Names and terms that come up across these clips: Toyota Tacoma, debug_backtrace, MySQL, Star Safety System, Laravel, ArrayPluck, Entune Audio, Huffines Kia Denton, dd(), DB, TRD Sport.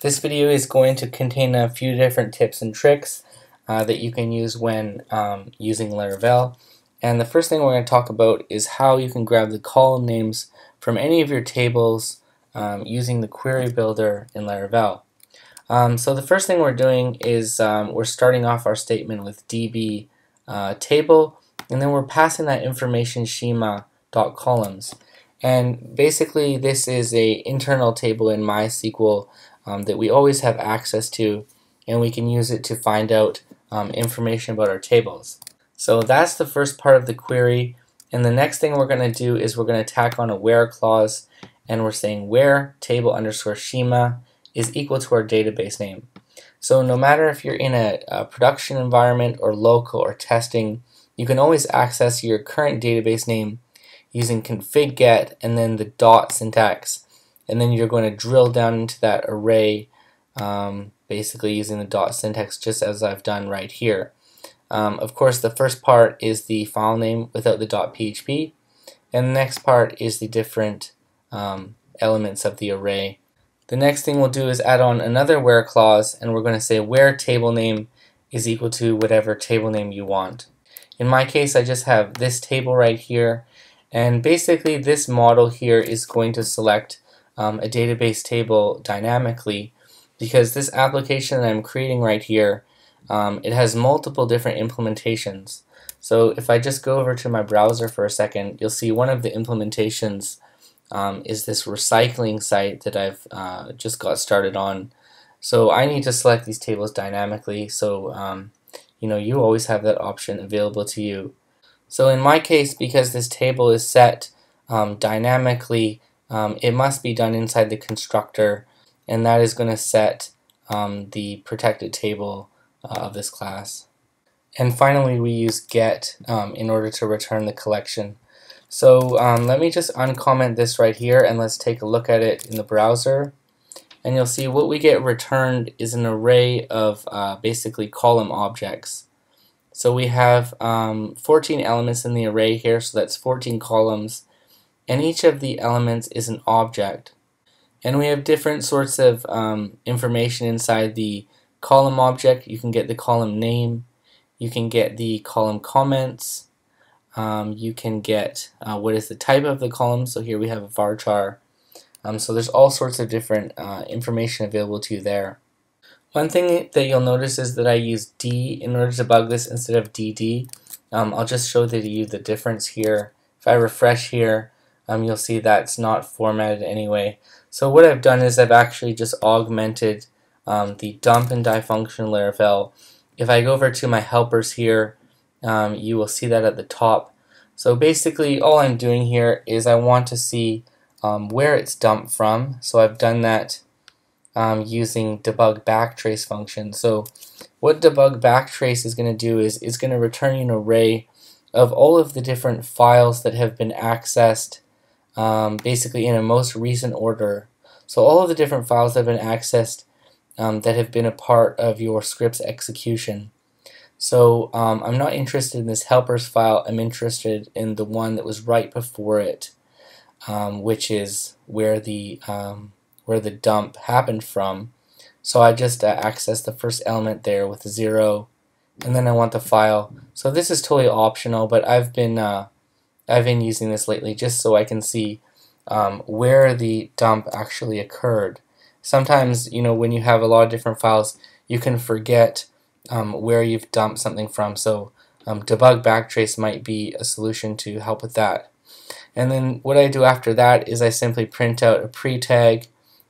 This video is going to contain a few different tips and tricks that you can use when using Laravel. And the first thing we're going to talk about is how you can grab the column names from any of your tables using the query builder in Laravel. So the first thing we're doing is we're starting off our statement with DB table, and then we're passing that information schema.columns. And basically this is a internal table in MySQL that we always have access to, and we can use it to find out information about our tables. So that's the first part of the query, and the next thing we're going to do is we're going to tack on a where clause, and we're saying where table underscore schema is equal to our database name. So no matter if you're in a production environment or local or testing, you can always access your current database name using config get and then the dot syntax, and then you're going to drill down into that array basically using the dot syntax, just as I've done right here. Of course, the first part is the file name without the .php, and the next part is the different elements of the array. The next thing we'll do is add on another where clause, and we're going to say where table name is equal to whatever table name you want. In my case, I just have this table right here, and basically this model here is going to select a database table dynamically, because this application that I'm creating right here, it has multiple different implementations. So if I just go over to my browser for a second, you'll see one of the implementations is this recycling site that I've just got started on. So I need to select these tables dynamically, so you know, you always have that option available to you. So in my case, because this table is set dynamically, it must be done inside the constructor, and that is going to set the protected table of this class. And finally, we use get in order to return the collection. So let me just uncomment this right here, and let's take a look at it in the browser. And you'll see what we get returned is an array of basically column objects. So we have 14 elements in the array here, so that's 14 columns, and each of the elements is an object. And we have different sorts of information inside the column object. You can get the column name, you can get the column comments, you can get what is the type of the column, so here we have a varchar. So there's all sorts of different information available to you there. One thing that you'll notice is that I use D in order to debug this instead of DD. I'll just show you the difference here. If I refresh here, you'll see that's not formatted anyway. So what I've done is I've actually just augmented the dump and die function in Laravel. If I go over to my helpers here, you will see that at the top. So basically all I'm doing here is I want to see where it's dumped from, so I've done that using debug backtrace function. So what debug backtrace is going to do is it's going to return you an array of all of the different files that have been accessed basically in a most recent order. So all of the different files that have been accessed that have been a part of your script's execution. So I'm not interested in this helpers file, I'm interested in the one that was right before it, which is where the dump happened from. So I just access the first element there with a 0, and then I want the file. So this is totally optional, but I've been using this lately just so I can see where the dump actually occurred. Sometimes, you know, when you have a lot of different files, you can forget where you've dumped something from. So debug backtrace might be a solution to help with that. And then what I do after that is I simply print out a pre-tag,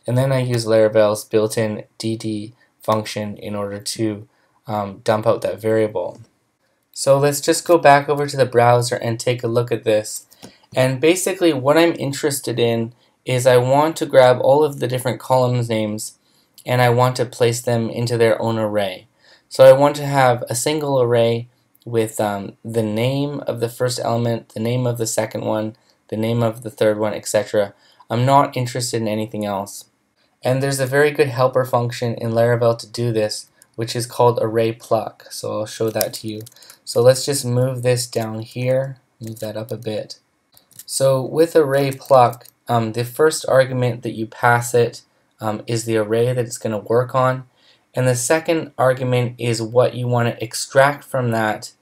and then I use Laravel's built-in dd function in order to dump out that variable. So let's just go back over to the browser and take a look at this. And basically what I'm interested in is I want to grab all of the different columns names, and I want to place them into their own array. So I want to have a single array with the name of the first element, the name of the second one, the name of the third one, etc. I'm not interested in anything else. And there's a very good helper function in Laravel to do this, which is called ArrayPluck. So I'll show that to you. So let's just move this down here, move that up a bit. So with ArrayPluck, the first argument that you pass it is the array that it's going to work on. And the second argument is what you want to extract from that.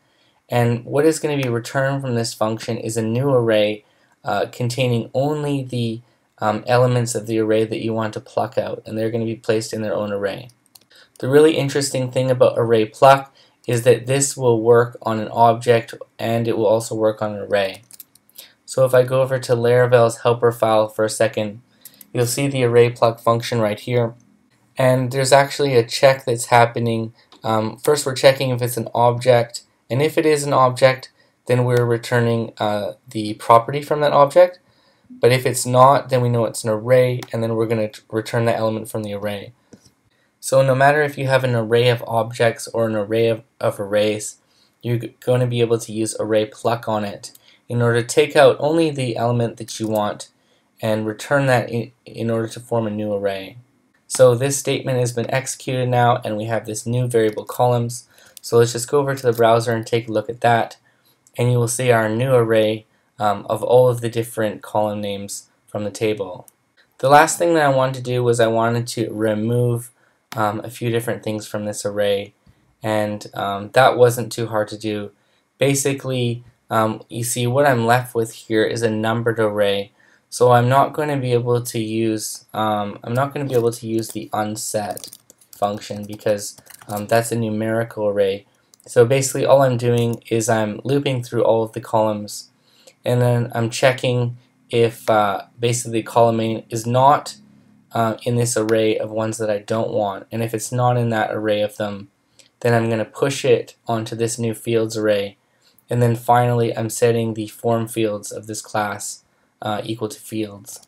And what is going to be returned from this function is a new array containing only the elements of the array that you want to pluck out, and they're going to be placed in their own array. The really interesting thing about ArrayPluck is that this will work on an object and it will also work on an array. So if I go over to Laravel's helper file for a second, you'll see the ArrayPluck function right here. And there's actually a check that's happening. First we're checking if it's an object, and if it is an object, then we're returning the property from that object. But if it's not, then we know it's an array, and then we're going to return that element from the array. So no matter if you have an array of objects or an array of arrays, you're going to be able to use ArrayPluck on it in order to take out only the element that you want and return that in order to form a new array. So this statement has been executed now, and we have this new variable columns. So let's just go over to the browser and take a look at that, and you will see our new array of all of the different column names from the table. The last thing that I wanted to do was I wanted to remove a few different things from this array, and that wasn't too hard to do. Basically, you see what I'm left with here is a numbered array, so I'm not going to be able to use the unset function because that's a numerical array. So basically all I'm doing is I'm looping through all of the columns, and then I'm checking if basically column name is not in this array of ones that I don't want, and if it's not in that array of them, then I'm going to push it onto this new fields array, and then finally I'm setting the form fields of this class equal to fields.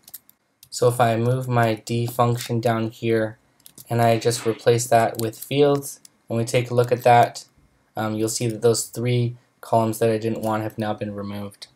So if I move my D function down here and I just replace that with fields, when we take a look at that, you'll see that those three columns that I didn't want have now been removed.